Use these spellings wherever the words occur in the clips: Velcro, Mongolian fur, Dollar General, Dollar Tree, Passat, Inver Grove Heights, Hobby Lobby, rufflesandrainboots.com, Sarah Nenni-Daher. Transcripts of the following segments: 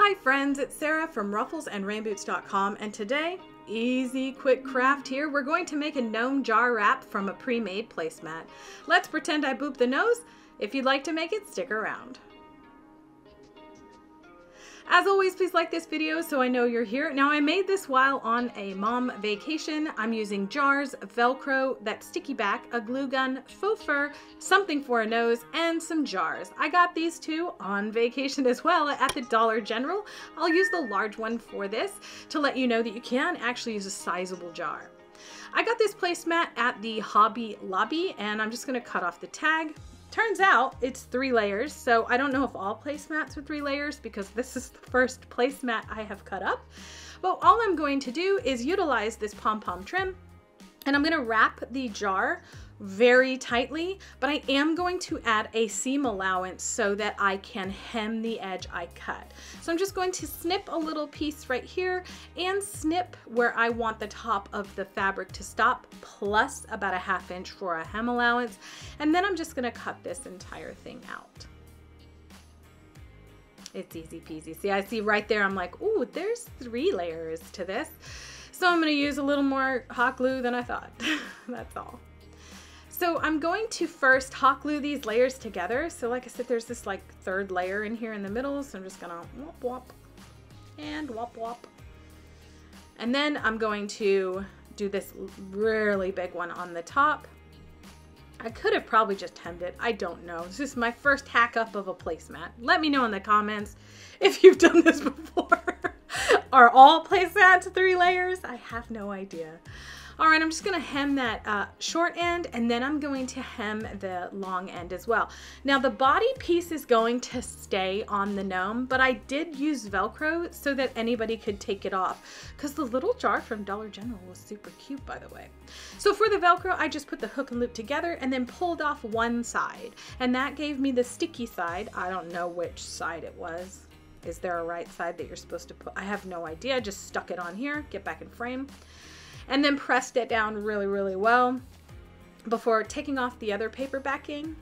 Hi friends, it's Sarah from rufflesandrainboots.com, and today, easy quick craft here, we're going to make a gnome jar wrap from a pre-made placemat. Let's pretend I booped the nose. If you'd like to make it, stick around. As always, please like this video so I know you're here. Now, I made this while on a mom vacation. I'm using jars, Velcro, that sticky back, a glue gun, faux fur, something for a nose, and some jars. I got these two on vacation as well at the Dollar General. I'll use the large one for this to let you know that you can actually use a sizable jar. I got this placemat at the Hobby Lobby, and I'm just gonna cut off the tag. Turns out it's 3 layers, so I don't know if all placemats are 3 layers because this is the first placemat I have cut up. But all I'm going to do is utilize this pom-pom trim, and I'm gonna wrap the jar very tightly, but I am going to add a seam allowance so that I can hem the edge I cut. So I'm just going to snip a little piece right here and snip where I want the top of the fabric to stop, plus about a 1/2 inch for a hem allowance. And then I'm just gonna cut this entire thing out. It's easy peasy. See, I see right there, I'm like, ooh, there's 3 layers to this. So I'm gonna use a little more hot glue than I thought, that's all. So I'm going to first hot glue these layers together. So like I said, there's this like 3rd layer in here in the middle. So I'm just gonna whop whop and whop whop. And then I'm going to do this really big one on the top. I could have probably just hemmed it. I don't know. This is my first hack up of a placemat. Let me know in the comments if you've done this before. Are all placemats 3 layers? I have no idea. All right, I'm just gonna hem that short end, and then I'm going to hem the long end as well. Now the body piece is going to stay on the gnome, but I did use Velcro so that anybody could take it off, because the little jar from Dollar General was super cute, by the way. So for the Velcro, I just put the hook and loop together and then pulled off one side, and that gave me the sticky side. I don't know which side it was. Is there a right side that you're supposed to put? I have no idea. I just stuck it on here, get back in frame, and then pressed it down really, really well before taking off the other paper backing.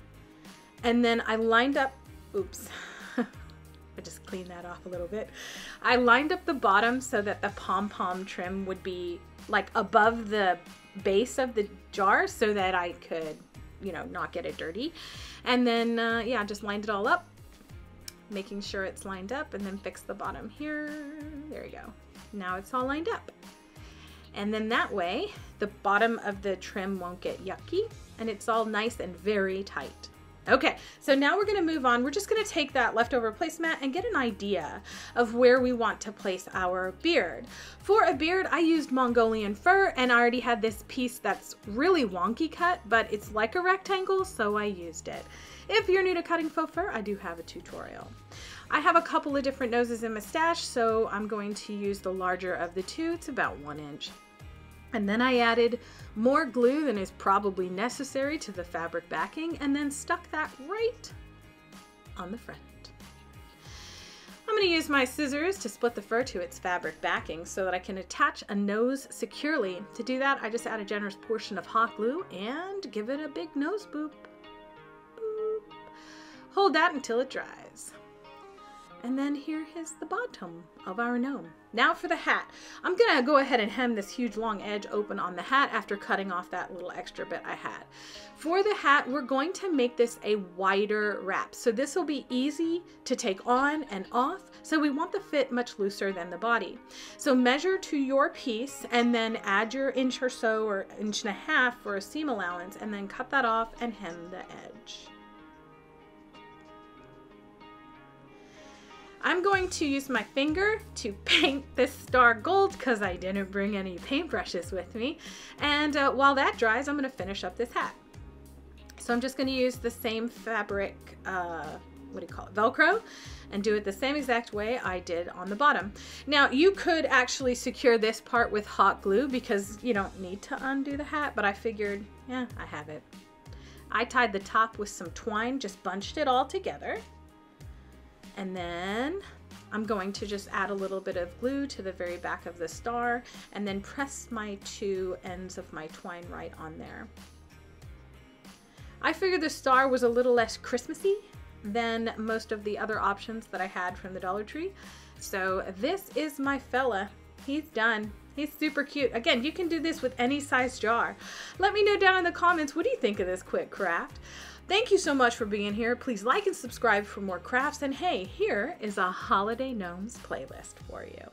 And then I lined up, oops, I just cleaned that off a little bit. I lined up the bottom so that the pom-pom trim would be like above the base of the jar so that I could, you know, not get it dirty. And then, yeah, I just lined it all up, making sure it's lined up, and then fix the bottom here. There you go. Now it's all lined up. And then that way, the bottom of the trim won't get yucky, and it's all nice and very tight. Okay, so now we're gonna move on. We're just gonna take that leftover placemat and get an idea of where we want to place our beard. For a beard, I used Mongolian fur, and I already had this piece that's really wonky cut, but it's like a rectangle, so I used it. If you're new to cutting faux fur, I do have a tutorial. I have a couple of different noses in my stash, so I'm going to use the larger of the two. It's about 1 inch. And then I added more glue than is probably necessary to the fabric backing, and then stuck that right on the front. I'm going to use my scissors to split the fur to its fabric backing so that I can attach a nose securely. To do that, I just add a generous portion of hot glue and give it a big nose boop. Boop. Hold that until it dries. And then here is the bottom of our gnome. Now for the hat. I'm gonna go ahead and hem this huge long edge open on the hat after cutting off that little extra bit I had. For the hat, we're going to make this a wider wrap. So this will be easy to take on and off. So we want the fit much looser than the body. So measure to your piece and then add your inch or so, or 1.5 inches for a seam allowance, and then cut that off and hem the edge. I'm going to use my finger to paint this star gold because I didn't bring any paintbrushes with me. And while that dries, I'm going to finish up this hat. So I'm just going to use the same fabric, Velcro, and do it the same exact way I did on the bottom. Now you could actually secure this part with hot glue because you don't need to undo the hat, but I figured, yeah, I have it. I tied the top with some twine, just bunched it all together. And then I'm going to just add a little bit of glue to the very back of the star and then press my 2 ends of my twine right on there. I figured the star was a little less Christmassy than most of the other options that I had from the Dollar Tree. So this is my fella. He's done. He's super cute. Again, you can do this with any size jar. Let me know down in the comments, what do you think of this quick craft? Thank you so much for being here. Please like and subscribe for more crafts. And hey, here is a Holiday Gnomes playlist for you.